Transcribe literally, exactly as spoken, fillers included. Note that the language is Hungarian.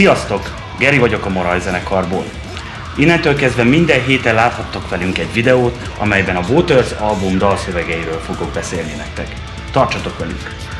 Sziasztok! Geri vagyok a Mhorai zenekarból. Innentől kezdve minden héten láthattok velünk egy videót, amelyben a Waters album dalszövegeiről fogok beszélni nektek. Tartsatok velünk!